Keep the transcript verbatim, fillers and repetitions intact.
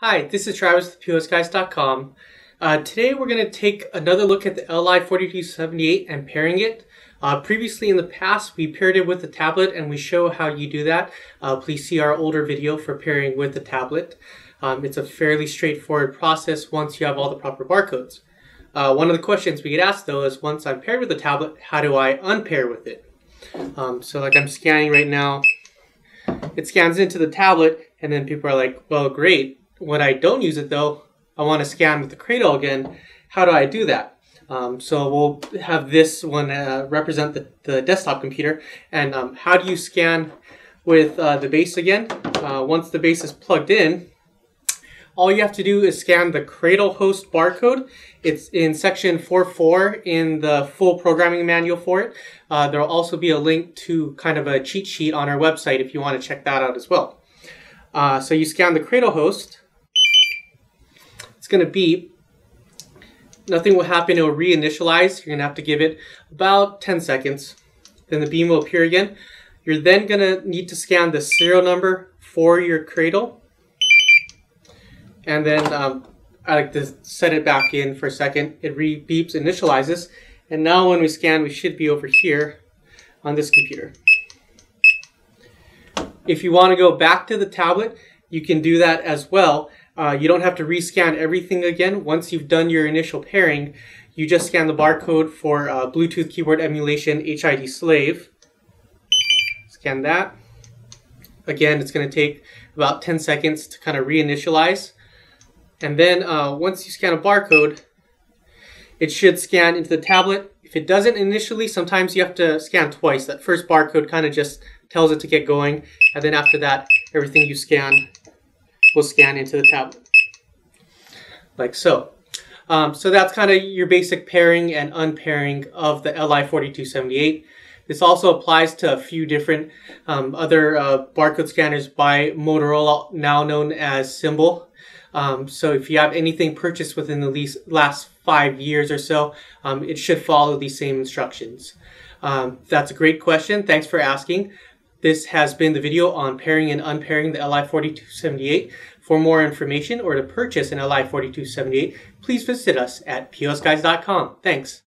Hi, this is Travis with P O S Guys dot com. Uh, today we're going to take another look at the L I four two seven eight and pairing it. Uh, previously in the past we paired it with a tablet and we show how you do that. Uh, please see our older video for pairing with a tablet. Um, it's a fairly straightforward process once you have all the proper barcodes. Uh, one of the questions we get asked though is, once I'm paired with a tablet, how do I unpair with it? Um, so like I'm scanning right now, it scans into the tablet and then people are like, well great, when I don't use it though, I want to scan with the cradle again, how do I do that? Um, so we'll have this one uh, represent the, the desktop computer, and um, how do you scan with uh, the base again? Uh, once the base is plugged in, all you have to do is scan the cradle host barcode. It's in section four point four in the full programming manual for it. Uh, there will also be a link to kind of a cheat sheet on our website if you want to check that out as well. Uh, so you scan the cradle host. It's going to beep. Nothing will happen. It will reinitialize. You're going to have to give it about ten seconds. Then the beam will appear again. You're then going to need to scan the serial number for your cradle. And then um, I like to set it back in for a second. It re-beeps, initializes. And now when we scan, we should be over here on this computer. If you want to go back to the tablet, you can do that as well. Uh, you don't have to rescan everything again. Once you've done your initial pairing, you just scan the barcode for uh, Bluetooth keyboard emulation H I D slave. Scan that. Again, it's going to take about ten seconds to kind of reinitialize. And then uh, once you scan a barcode, it should scan into the tablet. If it doesn't initially, sometimes you have to scan twice. That first barcode kind of just tells it to get going. And then after that, everything you scan will scan into the tablet. Like so. Um, so that's kind of your basic pairing and unpairing of the L I four two seven eight. This also applies to a few different um, other uh, barcode scanners by Motorola, now known as Symbol. Um, so if you have anything purchased within the least, last five years or so, um, it should follow these same instructions. Um, that's a great question. Thanks for asking. This has been the video on pairing and unpairing the L I four two seven eight. For more information or to purchase an L I four two seven eight, please visit us at P O S Guys dot com. Thanks.